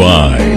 Goodbye.